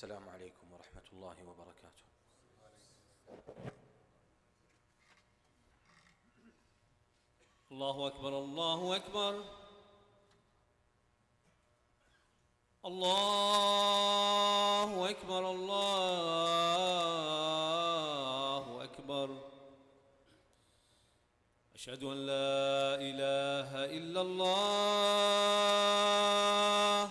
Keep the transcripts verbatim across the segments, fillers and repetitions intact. السلام عليكم ورحمة الله وبركاته. الله أكبر الله أكبر الله أكبر الله أكبر أشهد أن لا إله إلا الله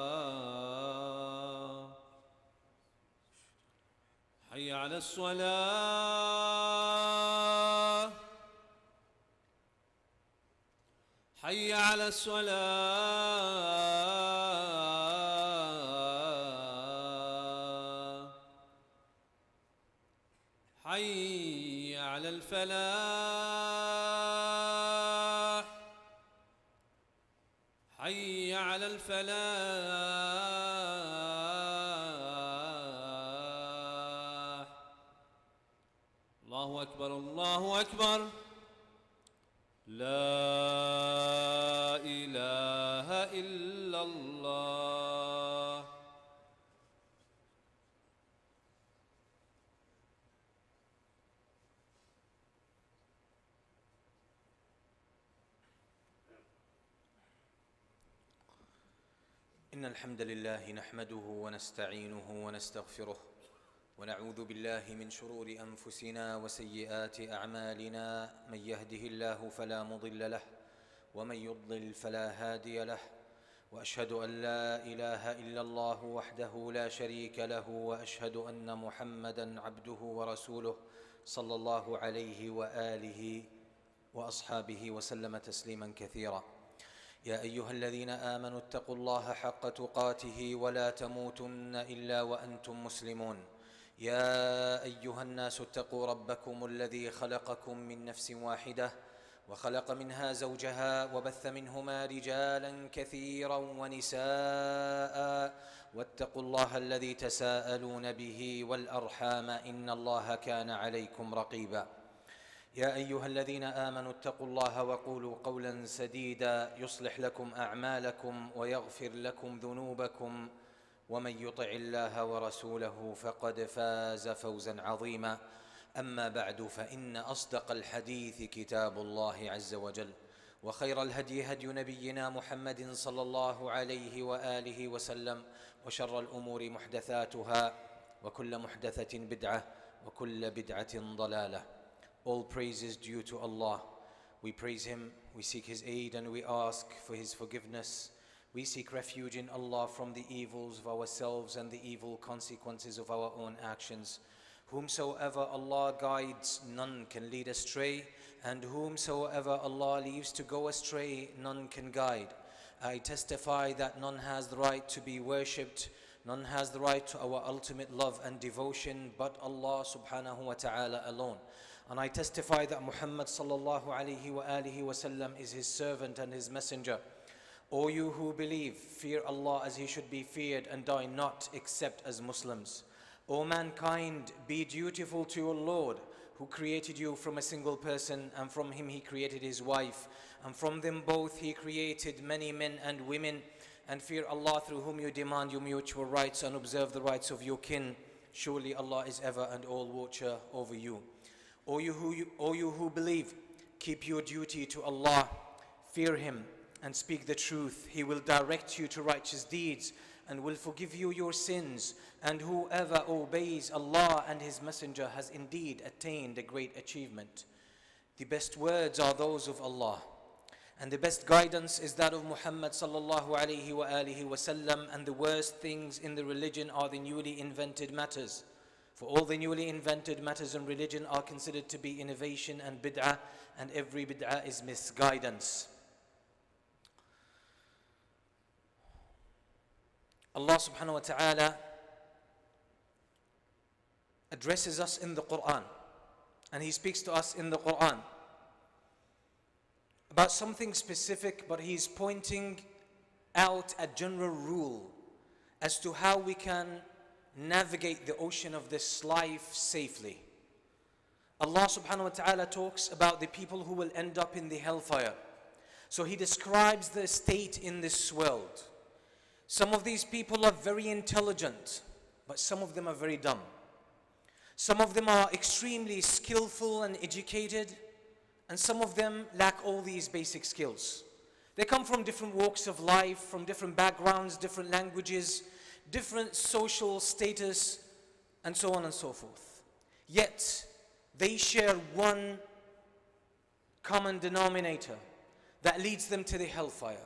حي على الصلاة حي على الصلاة حي على الفلاح حي على الفلاح الله أكبر الله أكبر لا إله إلا الله إن الحمد لله نحمده ونستعينه ونستغفره ونعوذ بالله من شرور أنفسنا وسيئات أعمالنا من يهده الله فلا مضل له ومن يضلل فلا هادي له وأشهد أن لا إله إلا الله وحده لا شريك له وأشهد أن محمدًا عبده ورسوله صلى الله عليه وآله وأصحابه وسلم تسليمًا كثيرًا يا أيها الذين آمنوا اتقوا الله حق تقاته ولا تموتن إلا وأنتم مسلمون يا أيها الناس اتقوا ربكم الذي خلقكم من نفس واحدة وخلق منها زوجها وبث منهما رجالا كثيرا ونساء واتقوا الله الذي تساءلون به والأرحام إن الله كان عليكم رقيبا يا أيها الذين آمنوا اتقوا الله وقولوا قولا سديدا يصلح لكم أعمالكم ويغفر لكم ذنوبكم ومن يطع الله ورسوله فقد فاز فوزا عظيما أما بعد فإن أصدق الحديث كتاب الله عز وجل وخير الهدي هدي نبينا محمد صلى الله عليه وآله وسلم وشر الأمور محدثاتها وكل محدثة بدعة وكل بدعة ضلالة. All praise is due to Allah. We praise Him, we seek His aid and we ask for His forgiveness. We seek refuge in Allah from the evils of ourselves and the evil consequences of our own actions. Whomsoever Allah guides, none can lead astray, and whomsoever Allah leaves to go astray, none can guide. I testify that none has the right to be worshipped, none has the right to our ultimate love and devotion but Allah subhanahu wa ta'ala alone. And I testify that Muhammad sallallahu alayhi wa alihi wa sallam is his servant and his messenger. O you who believe, fear Allah as He should be feared and die not except as Muslims. O mankind, be dutiful to your Lord who created you from a single person, and from him He created his wife, and from them both He created many men and women, and fear Allah through whom you demand your mutual rights and observe the rights of your kin. Surely Allah is ever and all watcher over you. O you who, O you who believe, keep your duty to Allah, fear Him, and speak the truth. He will direct you to righteous deeds and will forgive you your sins. And whoever obeys Allah and His Messenger has indeed attained a great achievement. The best words are those of Allah, and the best guidance is that of Muhammad sallallahu alayhi wa alihi wa sallam. And the worst things in the religion are the newly invented matters. For all the newly invented matters in religion are considered to be innovation and bid'ah, and every bid'ah is misguidance. Allah subhanahu wa ta'ala addresses us in the Quran and he speaks to us in the Quran about something specific, but he's pointing out a general rule as to how we can navigate the ocean of this life safely. Allah subhanahu wa ta'ala talks about the people who will end up in the hellfire. So he describes the state in this world. Some of these people are very intelligent, but some of them are very dumb. Some of them are extremely skillful and educated, and some of them lack all these basic skills. They come from different walks of life, from different backgrounds, different languages, different social status, and so on and so forth. Yet they share one common denominator that leads them to the hellfire.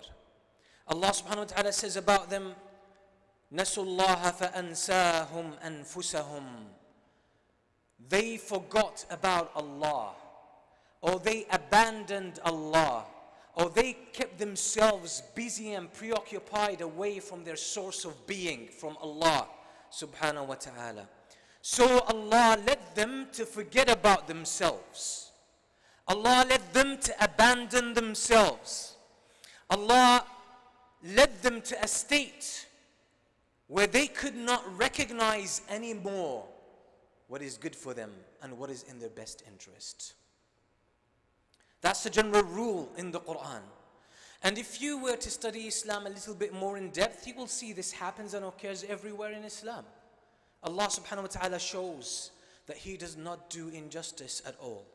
Allah subhanahu wa ta'ala says about them, نَسُوا اللَّهَ فَأَنْسَاهُمْ أَنفُسَهُمْ. They forgot about Allah, or they abandoned Allah, or they kept themselves busy and preoccupied away from their source of being, from Allah subhanahu wa ta'ala. So Allah led them to forget about themselves. Allah led them to abandon themselves. Allah led them to a state where they could not recognize anymore what is good for them and what is in their best interest. That's the general rule in the Quran. And if you were to study Islam a little bit more in depth, you will see this happens and occurs everywhere in Islam. Allah subhanahu wa ta'ala shows that he does not do injustice at all.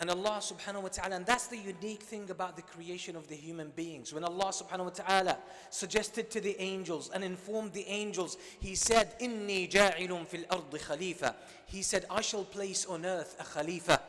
And Allah subhanahu wa ta'ala, and that's the unique thing about the creation of the human beings. When Allah subhanahu wa ta'ala suggested to the angels and informed the angels, he said, Inni ja'ilun fil ardi khalifa. He said, I shall place on earth a khalifa.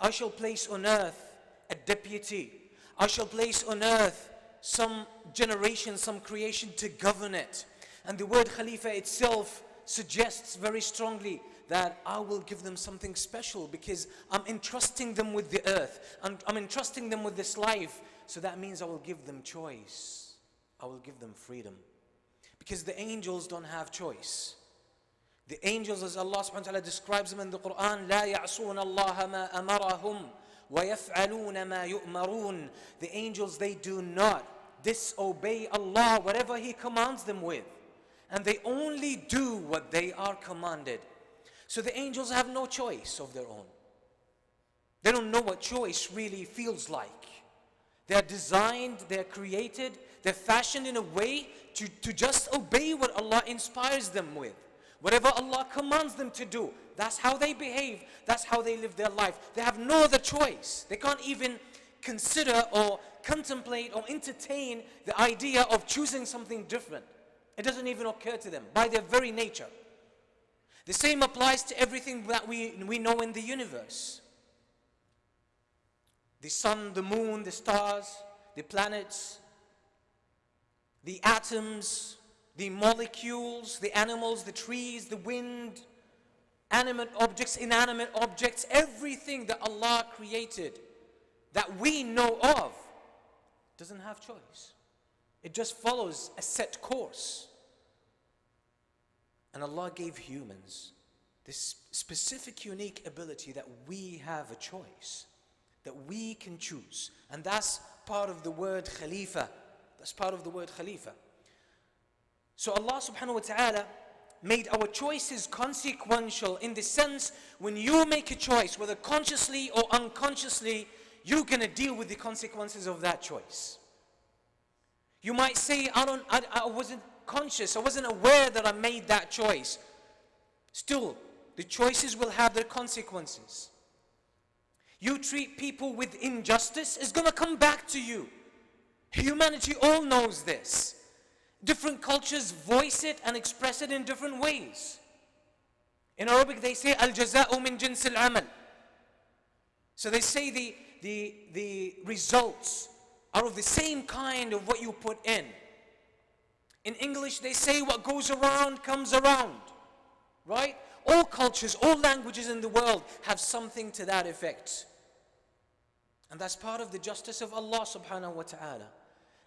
I shall place on earth a deputy. I shall place on earth some generation, some creation to govern it. And the word Khalifa itself suggests very strongly that I will give them something special, because I'm entrusting them with the earth. I'm, I'm entrusting them with this life. So that means I will give them choice. I will give them freedom. Because the angels don't have choice. The angels, as Allah subhanahu wa ta'ala describes them in the Quran, لَا يَعْصُونَ اللَّهَ مَا أَمَرَهُمْ وَيَفْعَلُونَ مَا يُؤْمَرُونَ. The angels, they do not disobey Allah, whatever He commands them with. And they only do what they are commanded. So the angels have no choice of their own. They don't know what choice really feels like. They are designed, they are created, they are fashioned in a way to, to just obey what Allah inspires them with. Whatever Allah commands them to do, that's how they behave, that's how they live their life. They have no other choice. They can't even consider or contemplate or entertain the idea of choosing something different. It doesn't even occur to them by their very nature. The same applies to everything that we, we know in the universe. The sun, the moon, the stars, the planets, the atoms, the molecules, the animals, the trees, the wind, animate objects, inanimate objects, everything that Allah created that we know of doesn't have choice. It just follows a set course. And Allah gave humans this specific, unique ability that we have a choice, that we can choose. And that's part of the word Khalifa. That's part of the word Khalifa. So Allah subhanahu wa ta'ala made our choices consequential, in the sense when you make a choice, whether consciously or unconsciously, you're going to deal with the consequences of that choice. You might say, I, don't, I, I wasn't conscious, I wasn't aware that I made that choice. Still, the choices will have their consequences. You treat people with injustice, it's going to come back to you. Humanity all knows this. Different cultures voice it and express it in different ways. In Arabic they say al-jaza'u min jins al-amal. So they say the, the, the results are of the same kind of what you put in. In English they say what goes around comes around. Right? All cultures, all languages in the world have something to that effect. And that's part of the justice of Allah subhanahu wa ta'ala.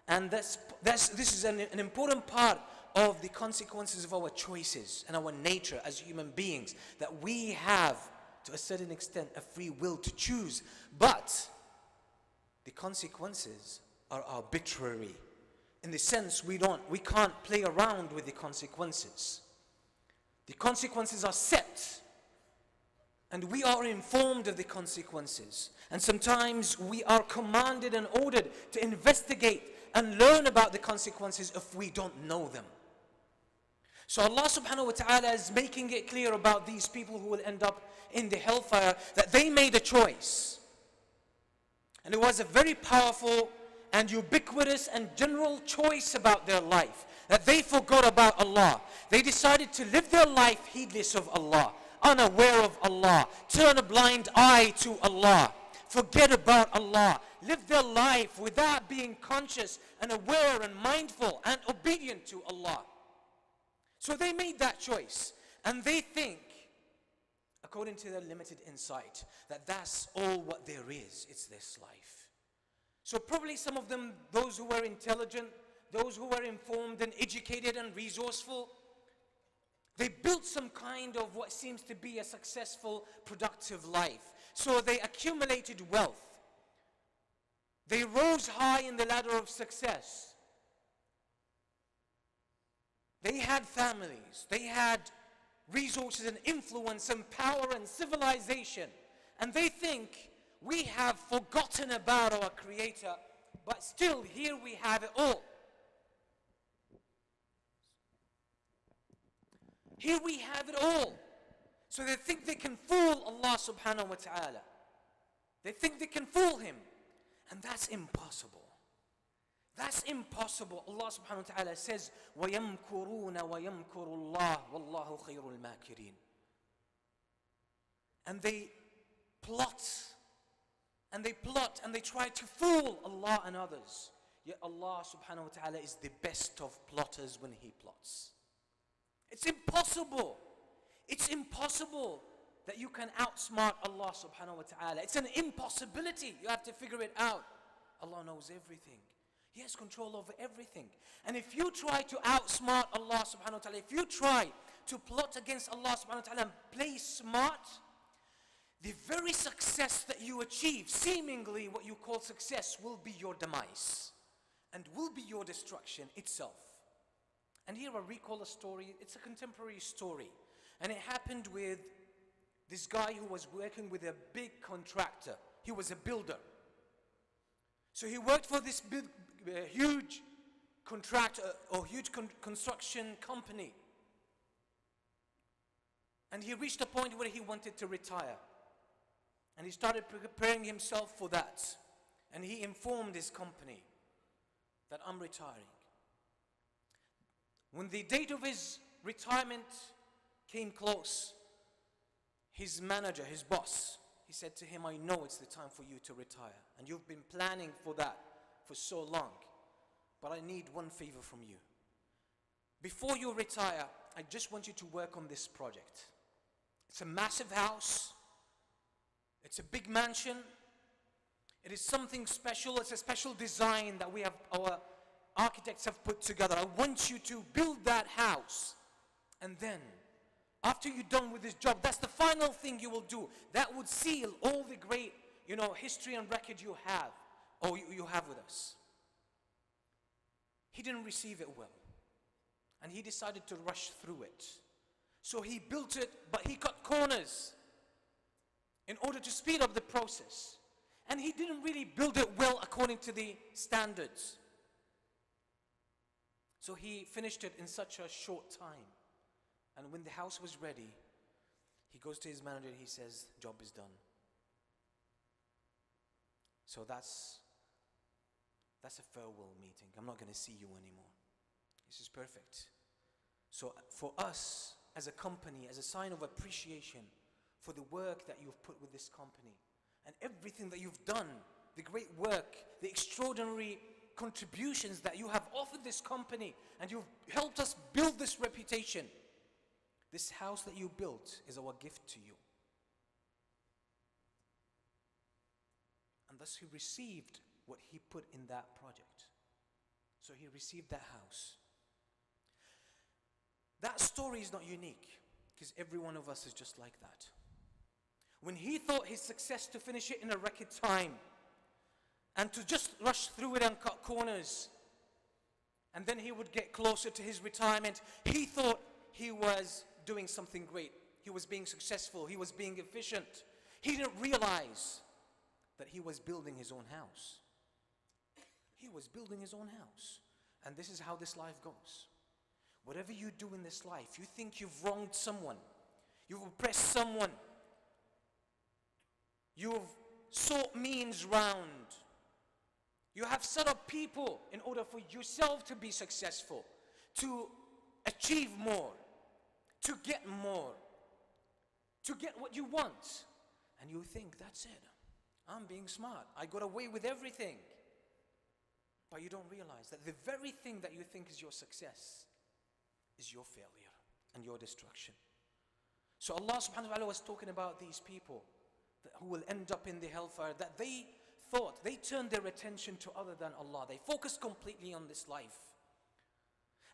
And that's, that's, this is an, an important part of the consequences of our choices and our nature as human beings, that we have to a certain extent, a free will to choose, but the consequences are arbitrary. In the sense, we don't, we can't play around with the consequences. The consequences are set, and we are informed of the consequences. And sometimes we are commanded and ordered to investigate and learn about the consequences if we don't know them. So Allah subhanahu wa ta'ala is making it clear about these people who will end up in the hellfire that they made a choice. And it was a very powerful and ubiquitous and general choice about their life, that they forgot about Allah. They decided to live their life heedless of Allah, unaware of Allah, turn a blind eye to Allah, forget about Allah, live their life without being conscious and aware and mindful and obedient to Allah. So they made that choice, and they think, according to their limited insight, that that's all what there is, it's this life. So probably some of them, those who were intelligent, those who were informed and educated and resourceful, they built some kind of what seems to be a successful, productive life. So they accumulated wealth. They rose high in the ladder of success. They had families. They had resources and influence and power and civilization. And they think, we have forgotten about our Creator, but still here we have it all. Here we have it all. So they think they can fool Allah subhanahu wa ta'ala. They think they can fool Him. And that's impossible. That's impossible. Allah subhanahu wa ta'ala says, وَيَمْكُرُونَ وَيَمْكُرُ اللَّهُ وَاللَّهُ خَيْرُ الْمَاكِرِينَ. And they plot. And they plot and they try to fool Allah and others. Yet Allah subhanahu wa ta'ala is the best of plotters when He plots. It's impossible. It's impossible that you can outsmart Allah subhanahu wa ta'ala. It's an impossibility. You have to figure it out. Allah knows everything. He has control over everything. And if you try to outsmart Allah subhanahu wa ta'ala, if you try to plot against Allah subhanahu wa ta'ala and play smart, the very success that you achieve, seemingly what you call success, will be your demise and will be your destruction itself. And here I recall a story. It's a contemporary story, and it happened with this guy who was working with a big contractor. He was a builder. So he worked for this big, uh, huge contractor or huge con construction company, and he reached a point where he wanted to retire. And he started preparing himself for that. And he informed his company that I'm retiring. When the date of his retirement came close, his manager, his boss, he said to him, I know it's the time for you to retire. And you've been planning for that for so long. But I need one favor from you. Before you retire, I just want you to work on this project. It's a massive house. It's a big mansion. It is something special. It's a special design that we have, our architects have put together. I want you to build that house. And then, after you're done with this job, that's the final thing you will do. That would seal all the great, you know, history and record you have, or you, you have with us. He didn't receive it well. And he decided to rush through it. So he built it, but he cut corners in order to speed up the process. And he didn't really build it well according to the standards. So he finished it in such a short time. And when the house was ready, he goes to his manager and he says, job is done. So that's, that's a farewell meeting. I'm not going to see you anymore. This is perfect. So for us as a company, as a sign of appreciation for the work that you've put with this company and everything that you've done, the great work, the extraordinary contributions that you have offered this company, and you've helped us build this reputation. This house that you built is our gift to you. And thus he received what he put in that project. So he received that house. That story is not unique, because every one of us is just like that. when he thought his success to finish it in a record time and to just rush through it and cut corners, and then he would get closer to his retirement, he thought he was doing something great. He was being successful. He was being efficient. He didn't realize that he was building his own house. He was building his own house. And this is how this life goes. Whatever you do in this life, you think you've wronged someone, you've oppressed someone, you've sought means round, you have set up people in order for yourself to be successful, to achieve more, to get more, to get what you want. And you think, that's it, I'm being smart, I got away with everything. But you don't realize that the very thing that you think is your success is your failure and your destruction. So Allah subhanahu wa ta'ala was talking about these people that, who will end up in the hellfire, that they thought, they turned their attention to other than Allah. They focused completely on this life.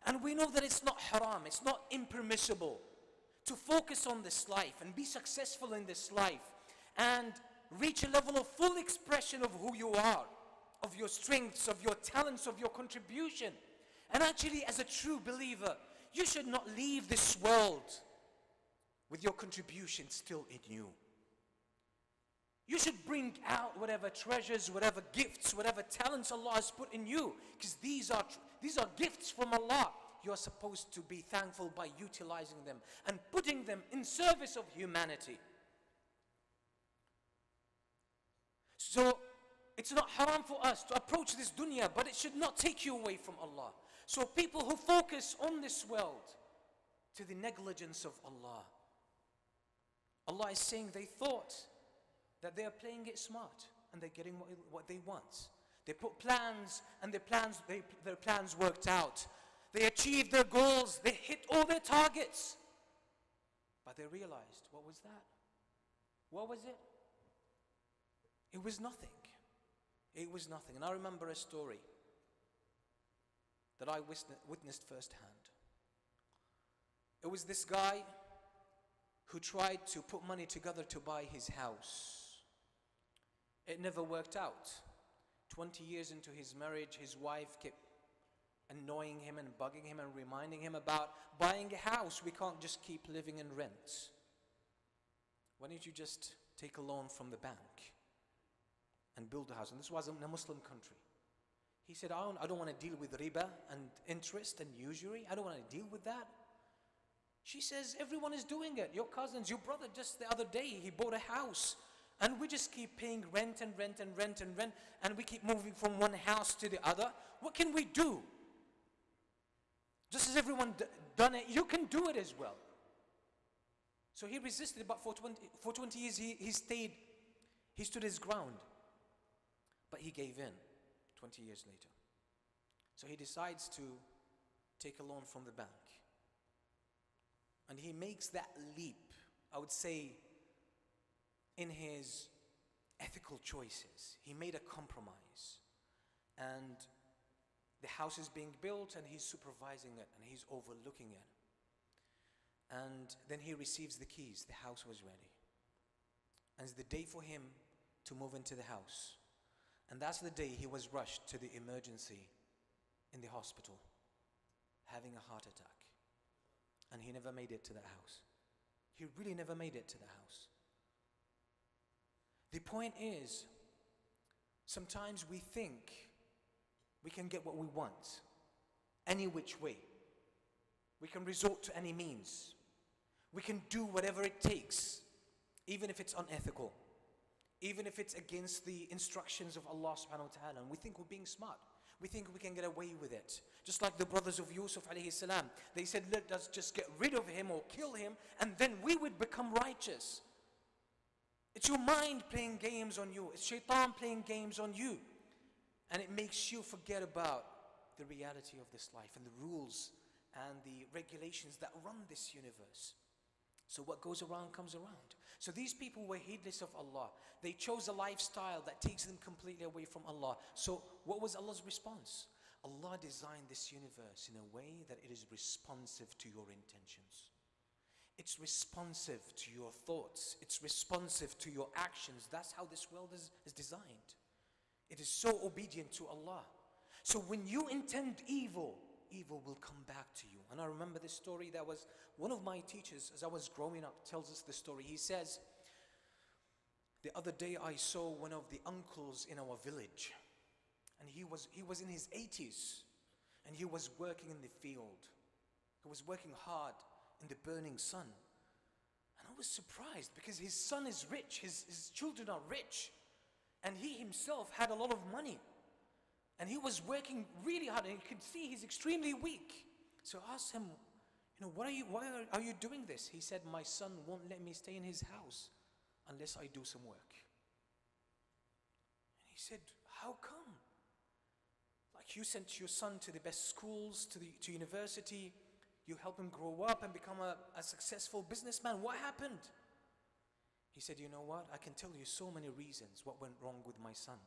And we know that it's not haram, it's not impermissible to focus on this life and be successful in this life and reach a level of full expression of who you are, of your strengths, of your talents, of your contribution. And actually, as a true believer, you should not leave this world with your contribution still in you. You should bring out whatever treasures, whatever gifts, whatever talents Allah has put in you, because these are, these are gifts from Allah. You are supposed to be thankful by utilizing them and putting them in service of humanity. So, it's not haram for us to approach this dunya, but it should not take you away from Allah. So people who focus on this world to the negligence of Allah, Allah is saying they thought that they are playing it smart and they're getting what, what they want. They put plans and their plans, they, their plans worked out. They achieved their goals, they hit all their targets. But they realized, what was that? What was it? It was nothing. It was nothing. And I remember a story that I witnessed firsthand. It was this guy who tried to put money together to buy his house. It never worked out. twenty years into his marriage, his wife kept annoying him and bugging him and reminding him about buying a house. We can't just keep living in rent. Why don't you just take a loan from the bank and build a house? And this was in a Muslim country. He said, I don't, I don't want to deal with riba and interest and usury. I don't want to deal with that. She says, everyone is doing it. Your cousins, your brother, just the other day, he bought a house. And we just keep paying rent and rent and rent and rent. And we keep moving from one house to the other. What can we do? Just as everyone done it, you can do it as well. So he resisted, but for twenty, for twenty years he, he stayed, he stood his ground. But he gave in twenty years later. So he decides to take a loan from the bank. And he makes that leap, I would say, in his ethical choices. He made a compromise. And the house is being built and he's supervising it and he's overlooking it. And then he receives the keys. The house was ready. And it's the day for him to move into the house. And that's the day he was rushed to the emergency in the hospital, having a heart attack. And he never made it to that house. He really never made it to the house. The point is, sometimes we think we can get what we want, any which way. We can resort to any means. We can do whatever it takes, even if it's unethical. Even if it's against the instructions of Allah subhanahu wa ta'ala, and we think we're being smart. We think we can get away with it. Just like the brothers of Yusuf alayhi salam, they said, let us just get rid of him or kill him, and then we would become righteous. It's your mind playing games on you. It's shaitan playing games on you. And it makes you forget about the reality of this life and the rules and the regulations that run this universe. So what goes around comes around. So these people were heedless of Allah. They chose a lifestyle that takes them completely away from Allah. So what was Allah's response? Allah designed this universe in a way that it is responsive to your intentions. It's responsive to your thoughts. It's responsive to your actions. That's how this world is, is designed. It is so obedient to Allah. So when you intend evil, evil will come back to you. And I remember this story. That was one of my teachers, as I was growing up, tells us the story. He says, the other day I saw one of the uncles in our village, and he was, he was in his eighties, and he was working in the field. He was working hard in the burning sun. And I was surprised because his son is rich, his, his children are rich, and he himself had a lot of money. And he was working really hard, and you could see he's extremely weak. So I asked him, you know, what are you, why are, are you doing this? He said, my son won't let me stay in his house unless I do some work. And he said, how come? Like, you sent your son to the best schools, to, the, to university, you help him grow up and become a, a successful businessman. What happened? He said, you know what? I can tell you so many reasons what went wrong with my son.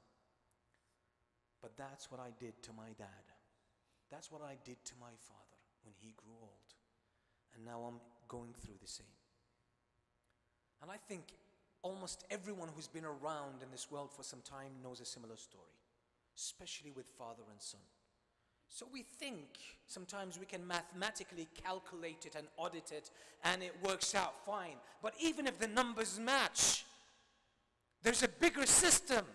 But that's what I did to my dad. That's what I did to my father when he grew old. And now I'm going through the same. And I think almost everyone who's been around in this world for some time knows a similar story, especially with father and son. So we think sometimes we can mathematically calculate it and audit it, and it works out fine. But even if the numbers match, there's a bigger system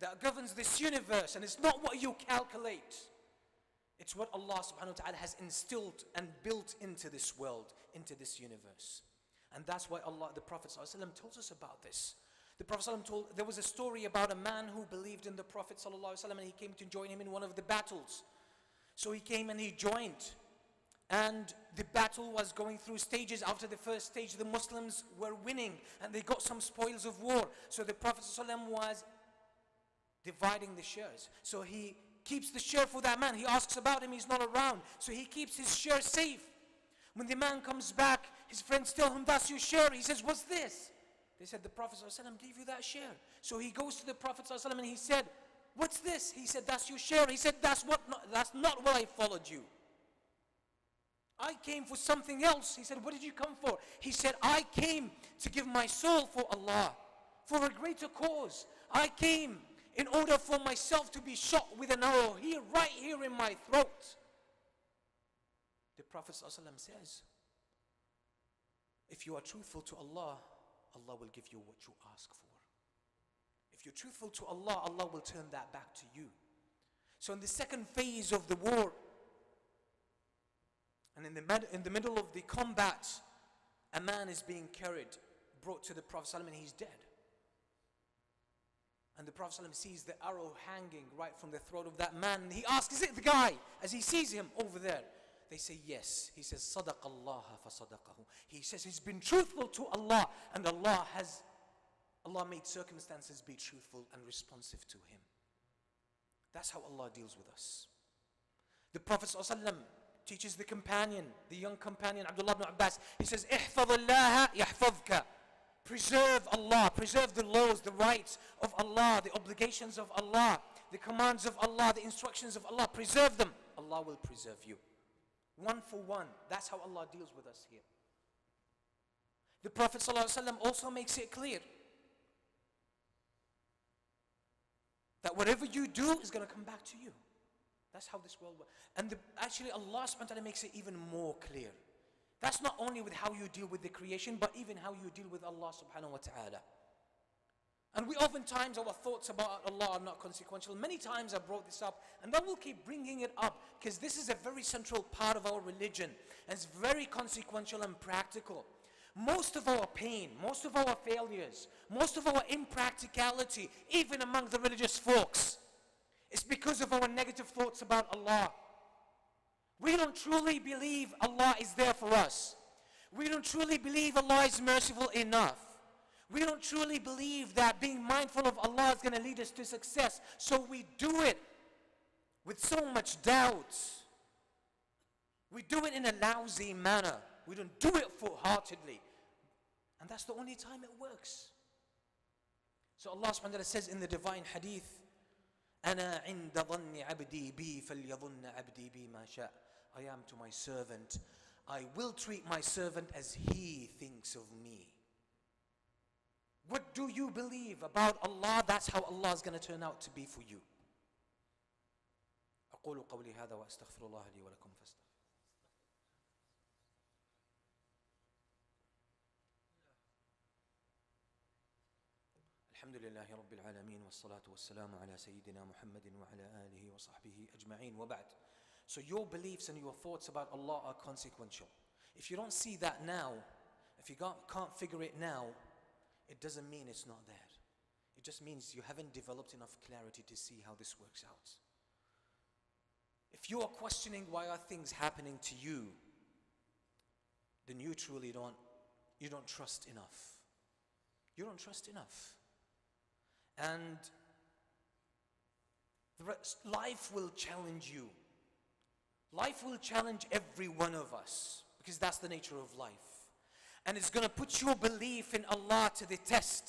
that governs this universe, and it's not what you calculate. It's what Allah subhanahu wa ta'ala has instilled and built into this world, into this universe. And that's why Allah, the Prophet ﷺ tells us about this. The Prophet ﷺ told, there was a story about a man who believed in the Prophet ﷺ, and he came to join him in one of the battles. So he came and he joined, and the battle was going through stages. After the first stage, the Muslims were winning, and they got some spoils of war. So the Prophet ﷺ was dividing the shares. So he keeps the share for that man. He asks about him, he's not around. So he keeps his share safe. When the man comes back, his friends tell him, that's your share. He says, what's this? They said, the Prophet ﷺ gave you that share. So he goes to the Prophet ﷺ and he said, what's this? He said, that's your share. He said, that's, what not, that's not why I followed you. I came for something else. He said, what did you come for? He said, I came to give my soul for Allah, for a greater cause. I came in order for myself to be shot with an arrow here, right here in my throat. The Prophet ﷺ says, if you are truthful to Allah, Allah will give you what you ask for. If you're truthful to Allah, Allah will turn that back to you. So in the second phase of the war, and in the, in the middle of the combat, a man is being carried, brought to the Prophet ﷺ, and he's dead. And the Prophet ﷺ sees the arrow hanging right from the throat of that man. And he asks, is it the guy? As he sees him over there. They say, yes. He says, صَدَقَ اللَّهَ فَصَدَقَهُ. He says, he's been truthful to Allah. And Allah has, Allah made circumstances be truthful and responsive to him. That's how Allah deals with us. The Prophet ﷺ teaches the companion, the young companion, Abdullah ibn Abbas. He says, اِحْفَظَ اللَّهَ يَحْفَظْكَ. Preserve Allah, preserve the laws, the rights of Allah, the obligations of Allah, the commands of Allah, the instructions of Allah. Preserve them. Allah will preserve you. One for one. That's how Allah deals with us here. The Prophet ﷺ also makes it clear that whatever you do is going to come back to you. That's how this world works. And the, actually Allah subhanahu wa ta'ala makes it even more clear. That's not only with how you deal with the creation, but even how you deal with Allah subhanahu wa ta'ala. And we oftentimes, our thoughts about Allah are not consequential. Many times I brought this up, and I will keep bringing it up, because this is a very central part of our religion, and it's very consequential and practical. Most of our pain, most of our failures, most of our impracticality, even among the religious folks, is because of our negative thoughts about Allah. We don't truly believe Allah is there for us. We don't truly believe Allah is merciful enough. We don't truly believe that being mindful of Allah is going to lead us to success. So we do it with so much doubt. We do it in a lousy manner. We don't do it full-heartedly. And that's the only time it works. So Allah subhanahu wa ta'ala says in the divine hadith, أَنَا عِنْدَ ظَنِّ عَبْدِي بِي فَلْيَظُنَّ عَبْدِي بِي مَا شَاءَ. I am to my servant I will treat my servant as he thinks of me. What do you believe about Allah? That's how Allah is going to turn out to be for you. أقول قولي هذا وأستغفر الله لي ولكم فاستغفر. الحمد لله رب العالمين والصلاة والسلام على سيدنا محمد وعلى آله وصحبه أجمعين وبعد. So your beliefs and your thoughts about Allah are consequential. If you don't see that now, if you can't figure it now, it doesn't mean it's not there. It just means you haven't developed enough clarity to see how this works out. If you are questioning why are things happening to you, then you truly don't, you don't trust enough. You don't trust enough. And the rest, life will challenge you. Life will challenge every one of us, because that's the nature of life. And it's going to put your belief in Allah to the test.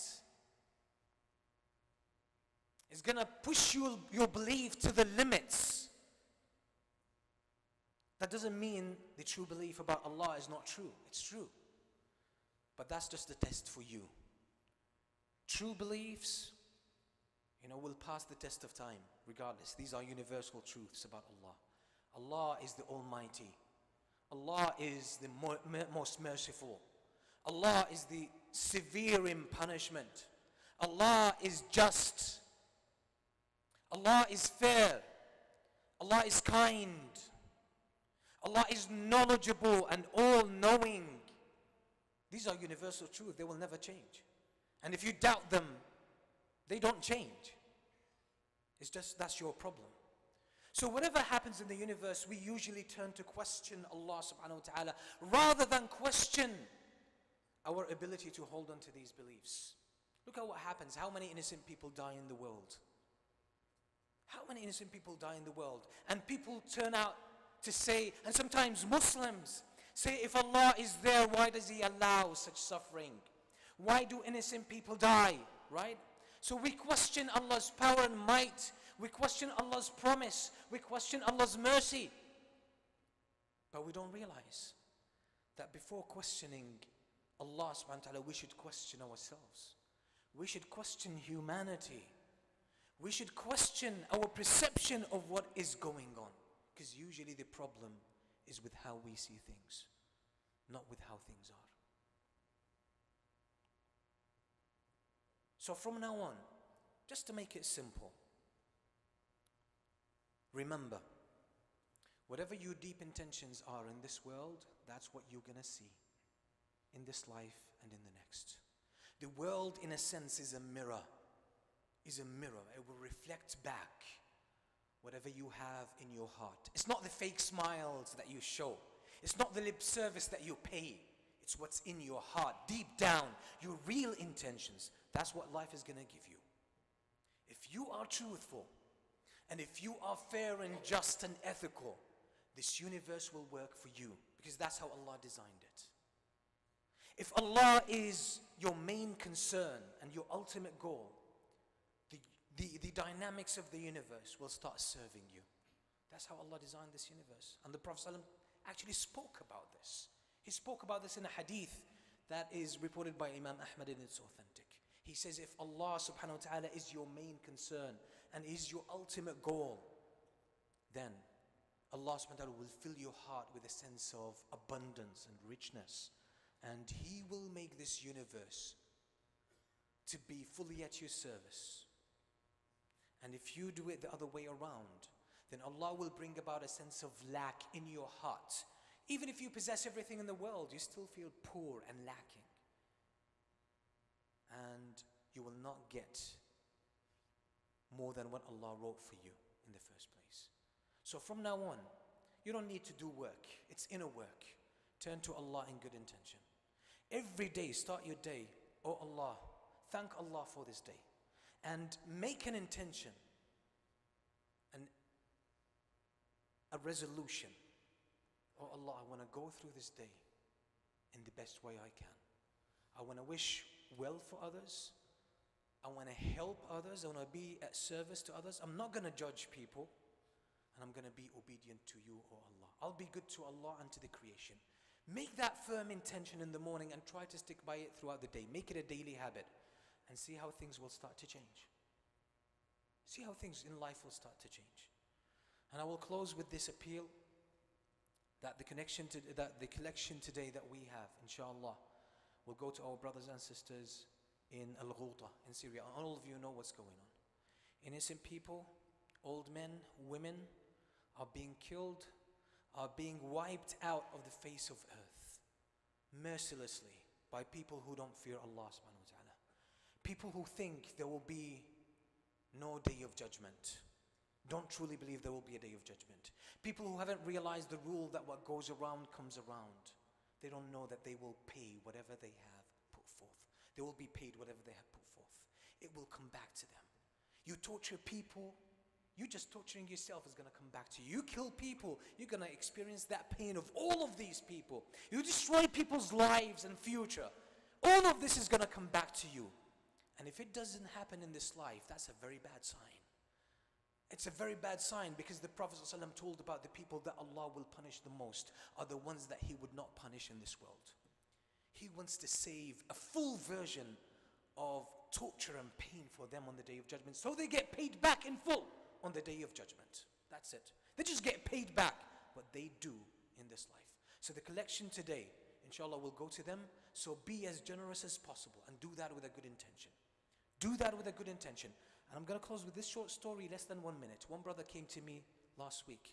It's going to push you, your belief to the limits. That doesn't mean the true belief about Allah is not true. It's true. But that's just the test for you. True beliefs, you know, will pass the test of time regardless. These are universal truths about Allah. Allah is the Almighty. Allah is the more, most merciful. Allah is the severe in punishment. Allah is just. Allah is fair. Allah is kind. Allah is knowledgeable and all-knowing. These are universal truths. They will never change. And if you doubt them, they don't change. It's just that's your problem. So whatever happens in the universe, we usually turn to question Allah subhanahu wa ta'ala rather than question our ability to hold on to these beliefs. Look at what happens. How many innocent people die in the world? How many innocent people die in the world? And people turn out to say, and sometimes Muslims say, if Allah is there, why does He allow such suffering? Why do innocent people die, right? So we question Allah's power and might. We question Allah's promise. We question Allah's mercy. But we don't realize that before questioning Allah subhanahu wa ta'ala, we should question ourselves. We should question humanity. We should question our perception of what is going on. Because usually the problem is with how we see things, not with how things are. So from now on, just to make it simple, remember, whatever your deep intentions are in this world, that's what you're going to see in this life and in the next. The world, in a sense, is a mirror, is a mirror. It will reflect back whatever you have in your heart. It's not the fake smiles that you show. It's not the lip service that you pay. It's what's in your heart, deep down, your real intentions. That's what life is going to give you. If you are truthful, and if you are fair and just and ethical, this universe will work for you, because that's how Allah designed it. If Allah is your main concern and your ultimate goal, the, the, the dynamics of the universe will start serving you. That's how Allah designed this universe. And the Prophet ﷺ actually spoke about this. He spoke about this in a hadith that is reported by Imam Ahmad and it's authentic. He says, if Allah subhanahu wa ta'ala is your main concern and is your ultimate goal, then Allah subhanahu wa ta'ala will fill your heart with a sense of abundance and richness. And He will make this universe to be fully at your service. And if you do it the other way around, then Allah will bring about a sense of lack in your heart. Even if you possess everything in the world, you still feel poor and lacking. And you will not get more than what Allah wrote for you in the first place. So from now on, you don't need to do work. It's inner work. Turn to Allah in good intention. Every day, start your day. Oh Allah, thank Allah for this day. And make an intention, and a resolution. Oh Allah, I want to go through this day in the best way I can. I want to wish well for others. I want to help others. I want to be at service to others. I'm not going to judge people. And I'm going to be obedient to you, O Allah. I'll be good to Allah and to the creation. Make that firm intention in the morning and try to stick by it throughout the day. Make it a daily habit and see how things will start to change. See how things in life will start to change. And I will close with this appeal that the connection to, that the collection today that we have, inshallah, will go to our brothers and sisters in Al-Ghouta in Syria. All of you know what's going on. Innocent people, old men, women are being killed, are being wiped out of the face of earth mercilessly by people who don't fear Allah subhanahu wa ta'ala. People who think there will be no day of judgment, don't truly believe there will be a day of judgment. People who haven't realized the rule that what goes around comes around. They don't know that they will pay whatever they have put forth. They will be paid whatever they have put forth. It will come back to them. You torture people, you just torturing yourself is going to come back to you. You kill people, you're going to experience that pain of all of these people. You destroy people's lives and future. All of this is going to come back to you. And if it doesn't happen in this life, that's a very bad sign. It's a very bad sign because the Prophet ﷺ told about the people that Allah will punish the most are the ones that He would not punish in this world. He wants to save a full version of torture and pain for them on the Day of Judgment, so they get paid back in full on the Day of Judgment. That's it. They just get paid back what they do in this life. So the collection today, inshallah, will go to them. So be as generous as possible and do that with a good intention. Do that with a good intention. And I'm going to close with this short story, less than one minute. One brother came to me last week,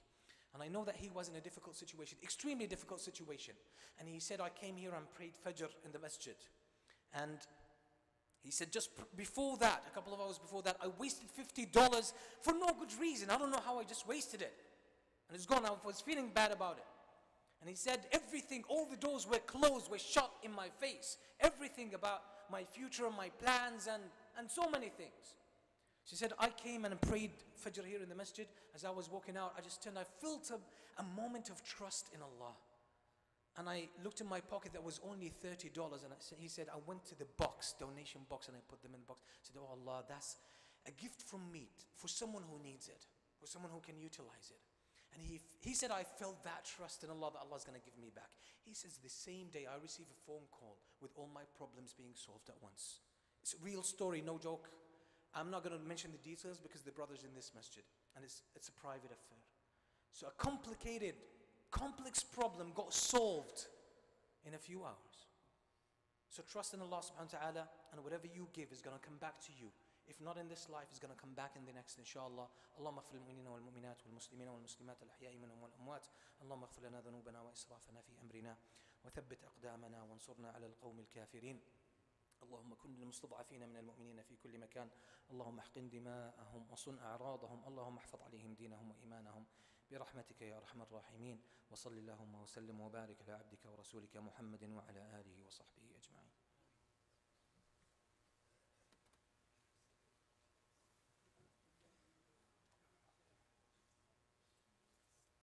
and I know that he was in a difficult situation, extremely difficult situation. And he said, I came here and prayed Fajr in the masjid. And he said, just before that, a couple of hours before that, I wasted fifty dollars for no good reason. I don't know how I just wasted it. And it's gone. I was feeling bad about it. And he said, everything, all the doors were closed, were shut in my face. Everything about my future, my plans, and, and so many things. She said, I came and prayed Fajr here in the masjid. As I was walking out, I just turned, I felt a, a moment of trust in Allah. And I looked in my pocket, that was only thirty dollars. And I said, he said, I went to the box, donation box, and I put them in the box. I said, oh Allah, that's a gift from me for someone who needs it, for someone who can utilize it. And he, he said, I felt that trust in Allah that Allah's going to give me back. He says, the same day I received a phone call with all my problems being solved at once. It's a real story, no joke. I'm not going to mention the details because the brother's in this masjid. And it's, it's a private affair. So a complicated complex problem got solved in a few hours. So trust in Allah subhanahu wa ta'ala, and whatever you give is going to come back to you. If not in this life, it's going to come back in the next, inshallah. Allahumma ighfir lil mu'minina wal mu'minat wal muslimina wal muslimat al ahya'i minhum wal amwat. Allahumma ighfir lana dhunubana wa israfana fi amrina wa thabbit aqdamana wansurna ala al qawmi al kafirin. اللهم كن للمستضعفين من المؤمنين في كل مكان اللهم احقن دماءهم وصن أعراضهم اللهم احفظ عليهم دينهم وإيمانهم برحمتك يا أرحم الراحمين وصل اللهم وسلم وبارك على عبدك ورسولك محمد وعلى آله وصحبه